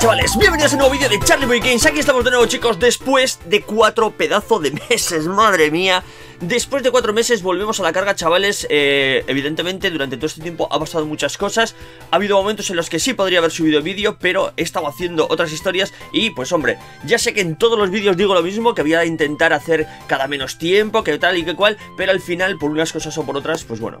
chavales, bienvenidos a un nuevo vídeo de Txarly Boy Games. Aquí estamos de nuevo, chicos, después de 4 pedazos de meses, madre mía. Después de 4 meses volvemos a la carga, chavales. Evidentemente durante todo este tiempo ha pasado muchas cosas. Ha habido momentos en los que sí podría haber subido vídeo, pero he estado haciendo otras historias. Y pues hombre, ya sé que en todos los vídeos digo lo mismo, que voy a intentar hacer cada menos tiempo, que tal y que cual, pero al final por unas cosas o por otras, pues bueno,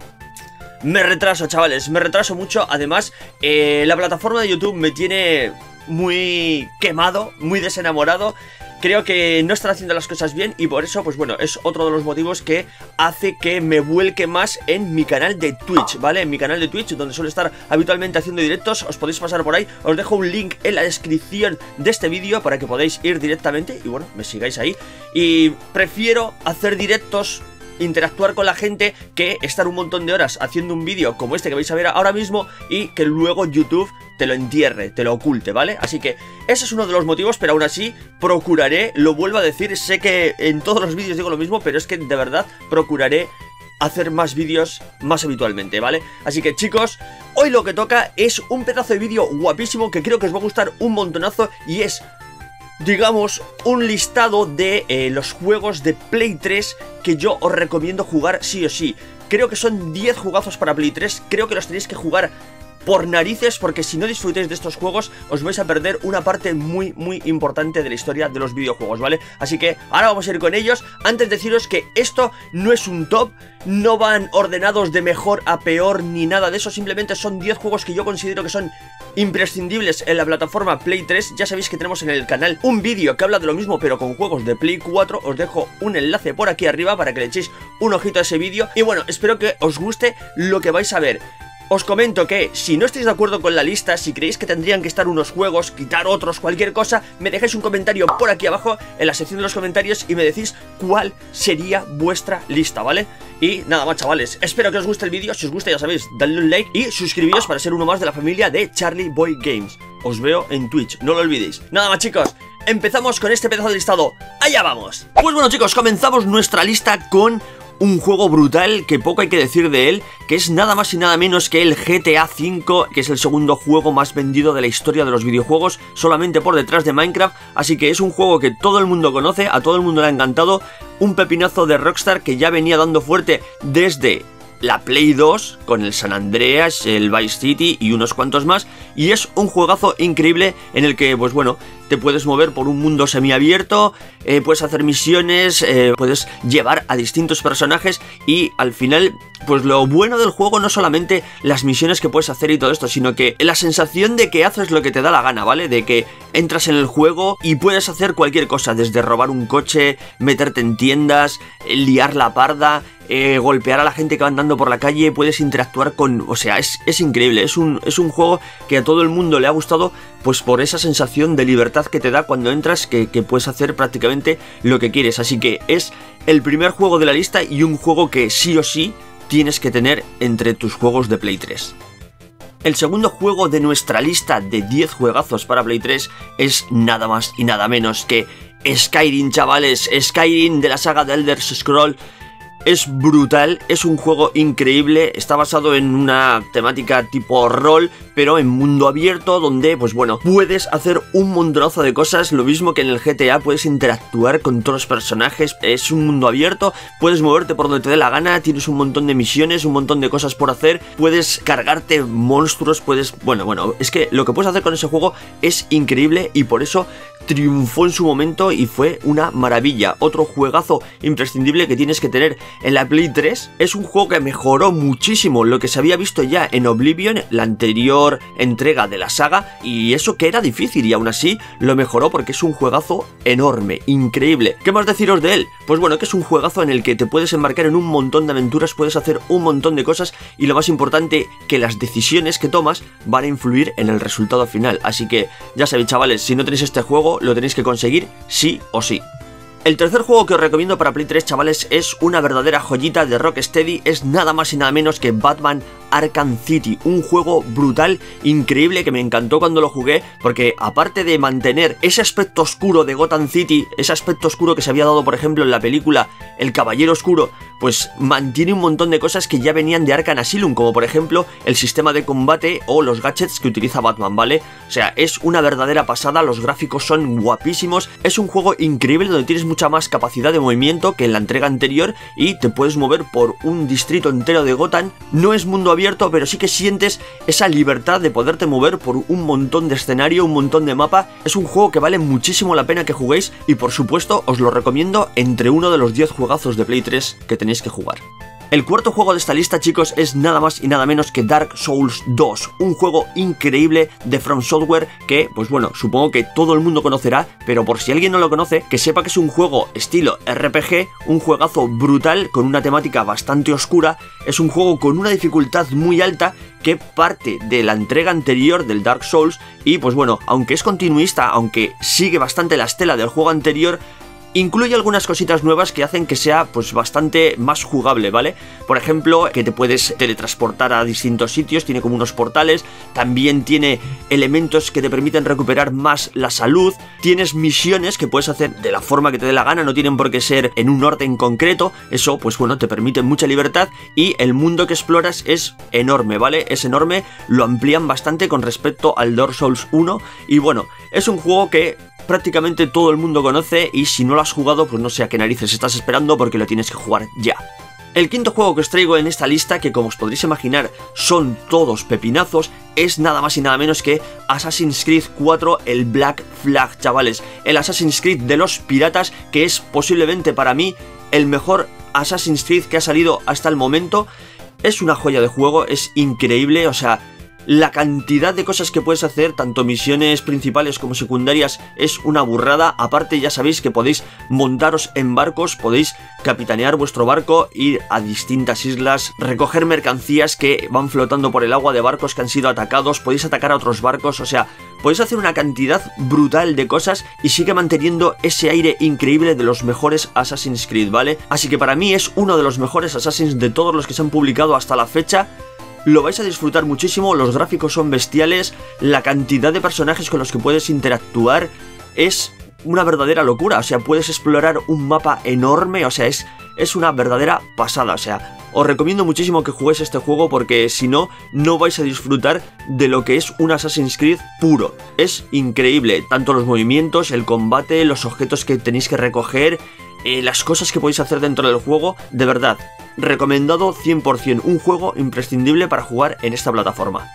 me retraso, chavales, me retraso mucho. Además, la plataforma de YouTube me tiene muy quemado, muy desenamorado. Creo que no están haciendo las cosas bien y por eso, pues bueno, es otro de los motivos que hace que me vuelque más en mi canal de Twitch, ¿vale? En mi canal de Twitch, donde suelo estar habitualmente haciendo directos, os podéis pasar por ahí. Os dejo un link en la descripción de este vídeo para que podáis ir directamente y bueno, me sigáis ahí. Y prefiero hacer directos, interactuar con la gente, que estar un montón de horas haciendo un vídeo como este que vais a ver ahora mismo y que luego YouTube te lo entierre, te lo oculte, ¿vale? Así que ese es uno de los motivos, pero aún así procuraré, lo vuelvo a decir, sé que en todos los vídeos digo lo mismo, pero es que de verdad procuraré hacer más vídeos más habitualmente, ¿vale? Así que chicos, hoy lo que toca es un pedazo de vídeo guapísimo que creo que os va a gustar un montonazo y es, digamos, un listado de los juegos de Play 3 que yo os recomiendo jugar sí o sí. Creo que son 10 jugazos para Play 3, creo que los tenéis que jugar por narices, porque si no disfrutáis de estos juegos os vais a perder una parte muy muy importante de la historia de los videojuegos, ¿vale? Así que ahora vamos a ir con ellos. Antes deciros que esto no es un top, no van ordenados de mejor a peor ni nada de eso, simplemente son 10 juegos que yo considero que son imprescindibles en la plataforma Play 3, ya sabéis que tenemos en el canal un vídeo que habla de lo mismo pero con juegos de Play 4, os dejo un enlace por aquí arriba para que le echéis un ojito a ese vídeo y bueno, espero que os guste lo que vais a ver. Os comento que si no estáis de acuerdo con la lista, si creéis que tendrían que estar unos juegos, quitar otros, cualquier cosa, me dejáis un comentario por aquí abajo en la sección de los comentarios y me decís cuál sería vuestra lista, ¿vale? Y nada más, chavales, espero que os guste el vídeo. Si os gusta, ya sabéis, dadle un like y suscribiros para ser uno más de la familia de Txarly Boy Games. Os veo en Twitch, no lo olvidéis. Nada más, chicos, empezamos con este pedazo de listado. ¡Allá vamos! Pues bueno, chicos, comenzamos nuestra lista con un juego brutal que poco hay que decir de él, que es nada más y nada menos que el GTA V, que es el segundo juego más vendido de la historia de los videojuegos, solamente por detrás de Minecraft. Así que es un juego que todo el mundo conoce, a todo el mundo le ha encantado, un pepinazo de Rockstar que ya venía dando fuerte desde la Play 2 con el San Andreas, el Vice City y unos cuantos más. Y es un juegazo increíble en el que, pues bueno, te puedes mover por un mundo semiabierto, puedes hacer misiones, puedes llevar a distintos personajes y al final, pues lo bueno del juego no solamente las misiones que puedes hacer y todo esto, sino que la sensación de que haces lo que te da la gana, ¿vale? De que entras en el juego y puedes hacer cualquier cosa, desde robar un coche, meterte en tiendas, liar la parda, golpear a la gente que va andando por la calle, puedes interactuar con... O sea, es increíble, es un juego que a todo el mundo le ha gustado, pues por esa sensación de libertad que te da cuando entras, que puedes hacer prácticamente lo que quieres. Así que es el primer juego de la lista y un juego que sí o sí tienes que tener entre tus juegos de Play 3. El segundo juego de nuestra lista de 10 juegazos para Play 3 es nada más y nada menos que Skyrim, chavales. Skyrim, de la saga de Elder Scrolls, es brutal, es un juego increíble, está basado en una temática tipo rol, pero en mundo abierto, donde, pues bueno, puedes hacer un montonazo de cosas, lo mismo que en el GTA, puedes interactuar con todos los personajes, es un mundo abierto, puedes moverte por donde te dé la gana, tienes un montón de misiones, un montón de cosas por hacer, puedes cargarte monstruos, puedes... Bueno, es que lo que puedes hacer con ese juego es increíble y por eso triunfó en su momento y fue una maravilla. Otro juegazo imprescindible que tienes que tener en la Play 3. Es un juego que mejoró muchísimo lo que se había visto ya en Oblivion, la anterior entrega de la saga, y eso que era difícil y aún así lo mejoró porque es un juegazo enorme, increíble. ¿Qué más deciros de él? Pues bueno, que es un juegazo en el que te puedes embarcar en un montón de aventuras, puedes hacer un montón de cosas y lo más importante, que las decisiones que tomas van a influir en el resultado final. Así que ya sabéis, chavales, si no tenéis este juego lo tenéis que conseguir sí o sí. El tercer juego que os recomiendo para Play 3, chavales, es una verdadera joyita de Rocksteady, es nada más y nada menos que Batman Arkham City, un juego brutal, increíble, que me encantó cuando lo jugué, porque aparte de mantener ese aspecto oscuro de Gotham City, ese aspecto oscuro que se había dado por ejemplo en la película El Caballero Oscuro, pues mantiene un montón de cosas que ya venían de Arkham Asylum, como por ejemplo el sistema de combate o los gadgets que utiliza Batman, ¿vale? O sea, es una verdadera pasada, los gráficos son guapísimos, es un juego increíble donde tienes mucha más capacidad de movimiento que en la entrega anterior y te puedes mover por un distrito entero de Gotham. No es mundo abierto, pero sí que sientes esa libertad de poderte mover por un montón de escenario, un montón de mapa. Es un juego que vale muchísimo la pena que juguéis y por supuesto os lo recomiendo entre uno de los 10 juegazos de Play 3 que tenéis que jugar. El cuarto juego de esta lista, chicos, es nada más y nada menos que Dark Souls 2, un juego increíble de From Software que, pues bueno, supongo que todo el mundo conocerá, pero por si alguien no lo conoce, que sepa que es un juego estilo RPG, un juegazo brutal con una temática bastante oscura, es un juego con una dificultad muy alta que parte de la entrega anterior del Dark Souls y, pues bueno, aunque es continuista, aunque sigue bastante la estela del juego anterior, incluye algunas cositas nuevas que hacen que sea pues bastante más jugable, ¿vale? Por ejemplo, que te puedes teletransportar a distintos sitios, tiene como unos portales, también tiene elementos que te permiten recuperar más la salud, tienes misiones que puedes hacer de la forma que te dé la gana, no tienen por qué ser en un orden concreto, eso pues bueno, te permite mucha libertad y el mundo que exploras es enorme, ¿vale? Es enorme, lo amplían bastante con respecto al Dark Souls 1 y bueno, es un juego que prácticamente todo el mundo conoce y si no lo has jugado pues no sé a qué narices estás esperando porque lo tienes que jugar ya. El quinto juego que os traigo en esta lista, que como os podréis imaginar son todos pepinazos, es nada más y nada menos que Assassin's Creed 4, el Black Flag, chavales. El Assassin's Creed de los piratas, que es posiblemente para mí el mejor Assassin's Creed que ha salido hasta el momento. Es una joya de juego, es increíble, o sea, la cantidad de cosas que puedes hacer, tanto misiones principales como secundarias, es una burrada. Aparte ya sabéis que podéis montaros en barcos, podéis capitanear vuestro barco, ir a distintas islas, recoger mercancías que van flotando por el agua de barcos que han sido atacados, podéis atacar a otros barcos, o sea, podéis hacer una cantidad brutal de cosas y sigue manteniendo ese aire increíble de los mejores Assassin's Creed, ¿vale? Así que para mí es uno de los mejores Assassin's de todos los que se han publicado hasta la fecha. Lo vais a disfrutar muchísimo, los gráficos son bestiales, la cantidad de personajes con los que puedes interactuar es una verdadera locura, o sea, puedes explorar un mapa enorme, o sea, es una verdadera pasada, o sea, os recomiendo muchísimo que juguéis este juego porque si no, no vais a disfrutar de lo que es un Assassin's Creed puro. Es increíble, tanto los movimientos, el combate, los objetos que tenéis que recoger, las cosas que podéis hacer dentro del juego, de verdad. Recomendado 100%, un juego imprescindible para jugar en esta plataforma.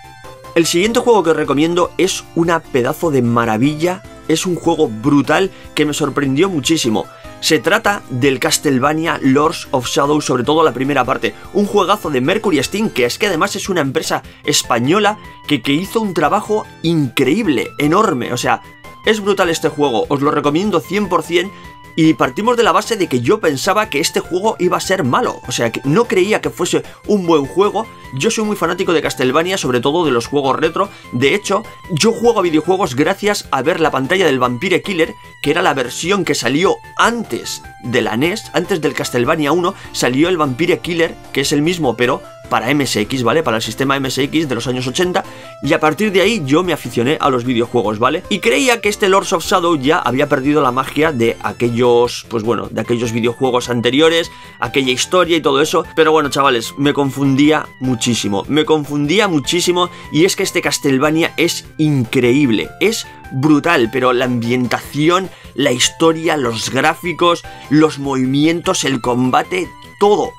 El siguiente juego que os recomiendo es una pedazo de maravilla, es un juego brutal que me sorprendió muchísimo. Se trata del Castlevania Lords of Shadow, sobre todo la primera parte, un juegazo de Mercury Steam, que es que además es una empresa española que hizo un trabajo increíble, enorme, o sea, es brutal este juego, os lo recomiendo 100%. Y partimos de la base de que yo pensaba que este juego iba a ser malo, o sea, que no creía que fuese un buen juego. Yo soy muy fanático de Castlevania, sobre todo de los juegos retro. De hecho, yo juego a videojuegos gracias a ver la pantalla del Vampire Killer, que era la versión que salió antes de la NES, antes del Castlevania 1, salió el Vampire Killer, que es el mismo, pero para MSX, ¿vale? Para el sistema MSX de los años 80, y a partir de ahí yo me aficioné a los videojuegos, ¿vale? Y creía que este Lords of Shadow ya había perdido la magia de aquellos, pues bueno, de aquellos videojuegos anteriores, aquella historia y todo eso, pero bueno, chavales, me confundía muchísimo, y es que este Castlevania es increíble, es brutal, pero la ambientación, la historia, los gráficos, los movimientos, el combate, todo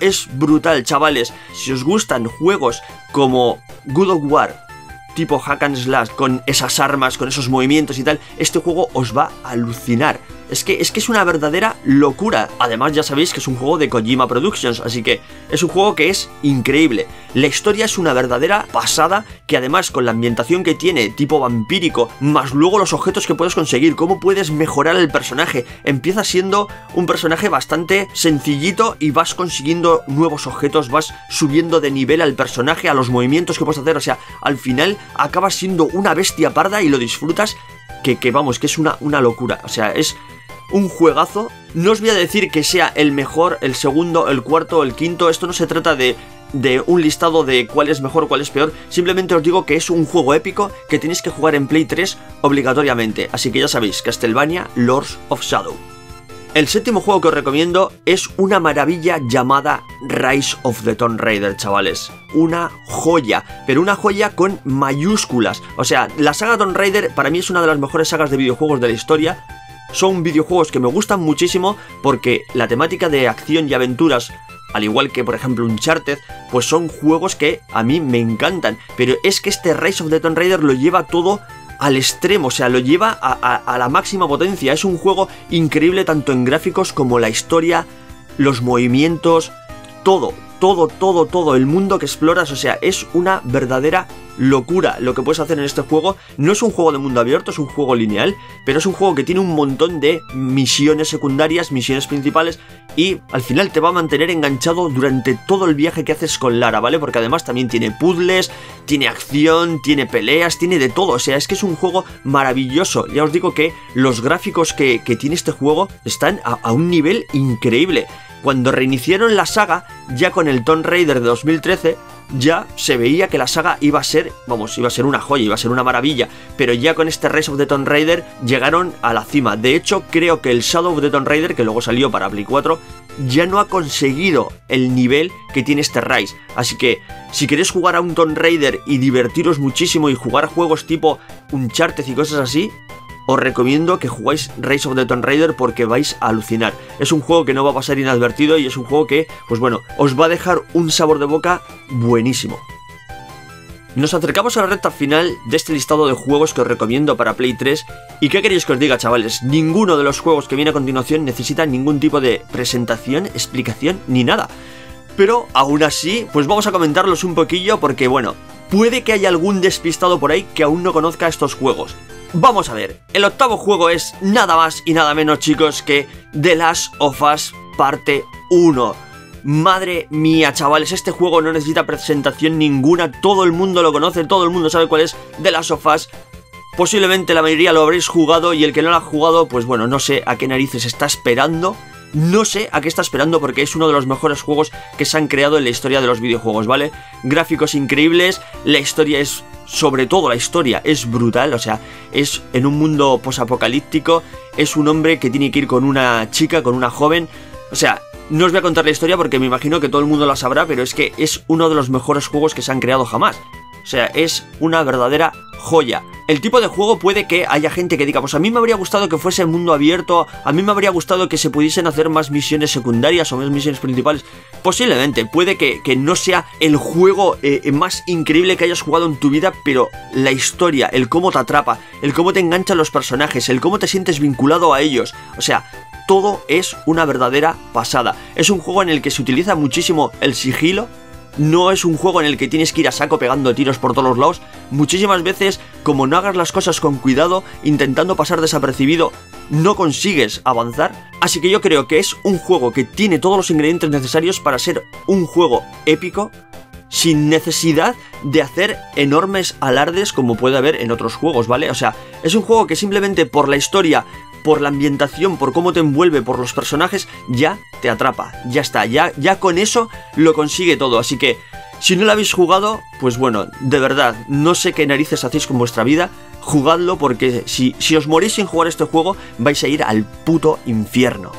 es brutal, chavales. Si os gustan juegos como God of War, tipo hack and slash, con esas armas, con esos movimientos y tal, este juego os va a alucinar. Es que es una verdadera locura. Además ya sabéis que es un juego de Kojima Productions, así que es un juego que es increíble. La historia es una verdadera pasada, que además con la ambientación que tiene, tipo vampírico, más luego los objetos que puedes conseguir, cómo puedes mejorar el personaje. Empieza siendo un personaje bastante sencillito y vas consiguiendo nuevos objetos, vas subiendo de nivel al personaje, a los movimientos que puedes hacer, o sea, al final acabas siendo una bestia parda y lo disfrutas, que vamos, que es una locura, o sea, es un juegazo. No os voy a decir que sea el mejor, el segundo, el cuarto, el quinto. Esto no se trata de un listado de cuál es mejor, cuál es peor. Simplemente os digo que es un juego épico que tenéis que jugar en Play 3 obligatoriamente. Así que ya sabéis, Castlevania Lords of Shadow. El séptimo juego que os recomiendo es una maravilla llamada Rise of the Tomb Raider, chavales. Una joya, pero una joya con mayúsculas. O sea, la saga Tomb Raider para mí es una de las mejores sagas de videojuegos de la historia. Son videojuegos que me gustan muchísimo porque la temática de acción y aventuras, al igual que por ejemplo Uncharted, pues son juegos que a mí me encantan. Pero es que este Rise of the Tomb Raider lo lleva todo al extremo, o sea, lo lleva a la máxima potencia. Es un juego increíble tanto en gráficos como la historia, los movimientos, todo, el mundo que exploras. O sea, es una verdadera locura lo que puedes hacer en este juego. No es un juego de mundo abierto, es un juego lineal, pero es un juego que tiene un montón de misiones secundarias, misiones principales, y al final te va a mantener enganchado durante todo el viaje que haces con Lara, ¿vale? Porque además también tiene puzzles, tiene acción, tiene peleas, tiene de todo. O sea, es que es un juego maravilloso. Ya os digo que los gráficos que tiene este juego están a un nivel increíble. Cuando reiniciaron la saga, ya con el Tomb Raider de 2013, ya se veía que la saga iba a ser, vamos, iba a ser una joya, iba a ser una maravilla. Pero ya con este Rise of the Tomb Raider llegaron a la cima. De hecho, creo que el Shadow of the Tomb Raider, que luego salió para Play 4, ya no ha conseguido el nivel que tiene este Rise. Así que, si queréis jugar a un Tomb Raider y divertiros muchísimo y jugar a juegos tipo Uncharted y cosas así, os recomiendo que jugáis Rise of the Tomb Raider porque vais a alucinar. Es un juego que no va a pasar inadvertido y es un juego que, pues bueno, os va a dejar un sabor de boca buenísimo. Nos acercamos a la recta final de este listado de juegos que os recomiendo para Play 3. ¿Y qué queréis que os diga, chavales? Ninguno de los juegos que viene a continuación necesita ningún tipo de presentación, explicación ni nada. Pero aún así, pues vamos a comentarlos un poquillo porque, bueno, puede que haya algún despistado por ahí que aún no conozca estos juegos. Vamos a ver, el octavo juego es nada más y nada menos, chicos, que The Last of Us parte 1. Madre mía, chavales, este juego no necesita presentación ninguna, todo el mundo lo conoce, todo el mundo sabe cuál es The Last of Us. Posiblemente la mayoría lo habréis jugado y el que no lo ha jugado, pues bueno, no sé a qué narices está esperando. No sé a qué está esperando porque es uno de los mejores juegos que se han creado en la historia de los videojuegos, ¿vale? Gráficos increíbles, la historia es, sobre todo la historia, es brutal. O sea, es en un mundo posapocalíptico, es un hombre que tiene que ir con una chica, con una joven. O sea, no os voy a contar la historia porque me imagino que todo el mundo la sabrá, pero es que es uno de los mejores juegos que se han creado jamás. O sea, es una verdadera joya. El tipo de juego puede que haya gente que diga, pues a mí me habría gustado que fuese mundo abierto, a mí me habría gustado que se pudiesen hacer más misiones secundarias o más misiones principales. Posiblemente, puede que no sea el juego más increíble que hayas jugado en tu vida, pero la historia, el cómo te atrapa, el cómo te enganchan los personajes, el cómo te sientes vinculado a ellos, o sea, todo es una verdadera pasada. Es un juego en el que se utiliza muchísimo el sigilo. No es un juego en el que tienes que ir a saco pegando tiros por todos los lados. Muchísimas veces, como no hagas las cosas con cuidado, intentando pasar desapercibido, no consigues avanzar. Así que yo creo que es un juego que tiene todos los ingredientes necesarios para ser un juego épico, sin necesidad de hacer enormes alardes como puede haber en otros juegos, ¿vale? O sea, es un juego que simplemente por la historia, por la ambientación, por cómo te envuelve, por los personajes, ya te atrapa, ya está, ya con eso lo consigue todo. Así que, si no lo habéis jugado, pues bueno, de verdad, no sé qué narices hacéis con vuestra vida, jugadlo porque si os morís sin jugar este juego, vais a ir al puto infierno.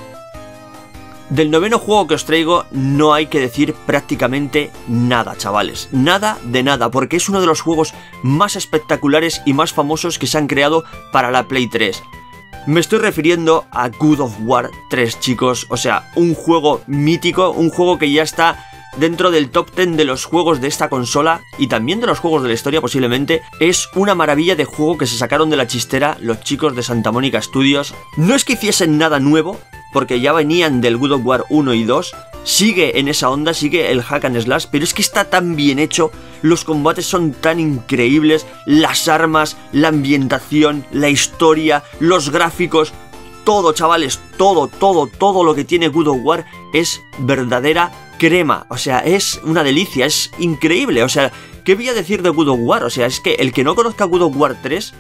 Del noveno juego que os traigo no hay que decir prácticamente nada, chavales. Nada de nada, porque es uno de los juegos más espectaculares y más famosos que se han creado para la Play 3. Me estoy refiriendo a God of War 3, chicos. O sea, un juego mítico, un juego que ya está dentro del top 10 de los juegos de esta consola y también de los juegos de la historia posiblemente. Es una maravilla de juego que se sacaron de la chistera los chicos de Santa Mónica Studios. No es que hiciesen nada nuevo, porque ya venían del God of War 1 y 2. Sigue en esa onda, sigue el hack and slash, pero es que está tan bien hecho, los combates son tan increíbles, las armas, la ambientación, la historia, los gráficos, todo, chavales, todo lo que tiene God of War es verdadera crema. O sea, es una delicia, es increíble. O sea, ¿qué voy a decir de God of War? O sea, es que el que no conozca God of War 3...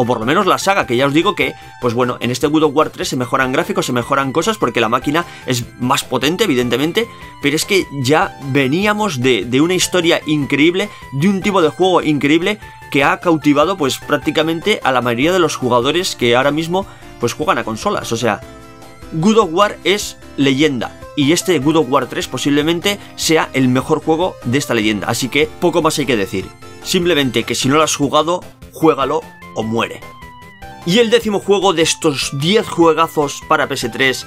o por lo menos la saga, que ya os digo que, pues bueno, en este God of War 3 se mejoran gráficos, se mejoran cosas, porque la máquina es más potente, evidentemente, pero es que ya veníamos de una historia increíble, de un tipo de juego increíble, que ha cautivado pues prácticamente a la mayoría de los jugadores que ahora mismo pues juegan a consolas. O sea, God of War es leyenda, y este God of War 3 posiblemente sea el mejor juego de esta leyenda, así que poco más hay que decir. Simplemente que si no lo has jugado, juégalo o muere. Y el décimo juego de estos 10 juegazos para PS3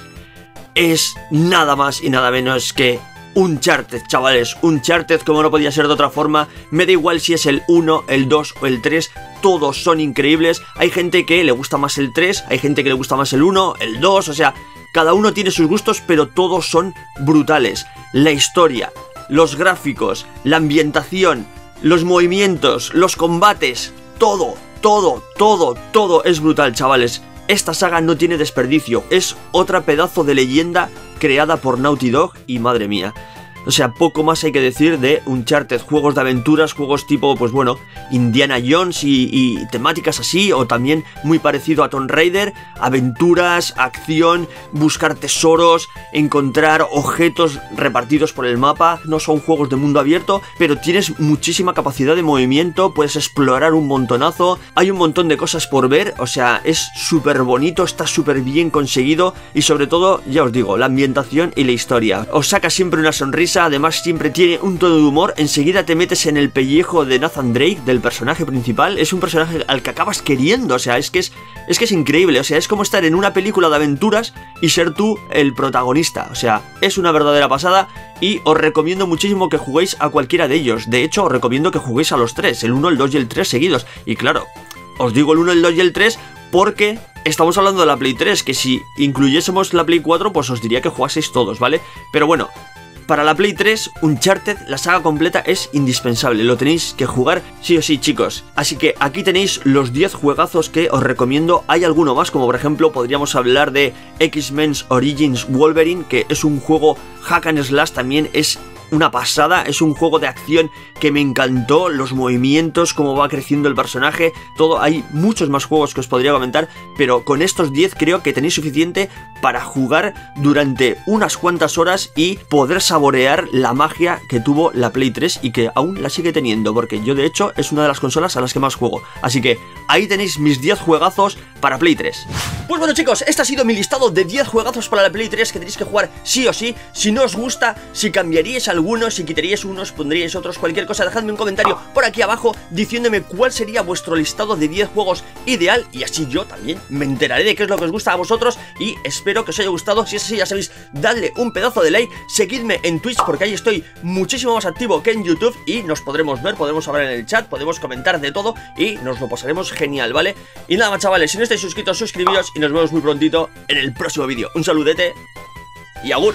es nada más y nada menos que Uncharted, chavales. Uncharted, como no podía ser de otra forma. Me da igual si es el 1, el 2 o el 3, todos son increíbles. Hay gente que le gusta más el 3, hay gente que le gusta más el 1, el 2, o sea, cada uno tiene sus gustos, pero todos son brutales. La historia, los gráficos, la ambientación, los movimientos, los combates, todo, todo, todo, todo es brutal, chavales. Esta saga no tiene desperdicio, es otra pedazo de leyenda creada por Naughty Dog y madre mía. O sea, poco más hay que decir de Uncharted, juegos de aventuras, juegos tipo, pues bueno, Indiana Jones y temáticas así, o también muy parecido a Tomb Raider, aventuras, acción, buscar tesoros, encontrar objetos repartidos por el mapa. No son juegos de mundo abierto, pero tienes muchísima capacidad de movimiento, puedes explorar un montonazo, hay un montón de cosas por ver, o sea, es súper bonito, está súper bien conseguido, y sobre todo, ya os digo, la ambientación y la historia. Os saca siempre una sonrisa. Además siempre tiene un tono de humor. Enseguida te metes en el pellejo de Nathan Drake, del personaje principal. Es un personaje al que acabas queriendo, o sea, es que es increíble. O sea, es como estar en una película de aventuras y ser tú el protagonista. O sea, es una verdadera pasada. Y os recomiendo muchísimo que juguéis a cualquiera de ellos. De hecho, os recomiendo que juguéis a los tres, el 1, el 2 y el 3 seguidos. Y claro, os digo el 1, el 2 y el 3 porque estamos hablando de la Play 3, que si incluyésemos la Play 4, pues os diría que jugaseis todos, ¿vale? Pero bueno, para la Play 3, Uncharted, la saga completa, es indispensable. Lo tenéis que jugar sí o sí, chicos. Así que aquí tenéis los 10 juegazos que os recomiendo. Hay alguno más, como por ejemplo podríamos hablar de X-Men Origins Wolverine, que es un juego hack and slash, también es una pasada. Es un juego de acción que me encantó, los movimientos, cómo va creciendo el personaje, todo. Hay muchos más juegos que os podría comentar, pero con estos 10 creo que tenéis suficiente para jugar durante unas cuantas horas y poder saborear la magia que tuvo la Play 3 y que aún la sigue teniendo, porque yo de hecho es una de las consolas a las que más juego. Así que ahí tenéis mis 10 juegazos para Play 3. Pues bueno, chicos, este ha sido mi listado de 10 juegazos para la Play 3 que tenéis que jugar sí o sí. Si no os gusta, si cambiaríais algunos, si quitaríais unos, pondríais otros, cualquier cosa, dejadme un comentario por aquí abajo diciéndome cuál sería vuestro listado de 10 juegos ideal, y así yo también me enteraré de qué es lo que os gusta a vosotros. Y espero que os haya gustado. Si es así, ya sabéis, dadle un pedazo de like, seguidme en Twitch porque ahí estoy muchísimo más activo que en YouTube y nos podremos ver, podemos hablar en el chat, podemos comentar de todo y nos lo pasaremos genial, ¿vale? Y nada más, chavales, si no estáis suscritos, suscribíos y nos vemos muy prontito en el próximo vídeo. Un saludete y agur.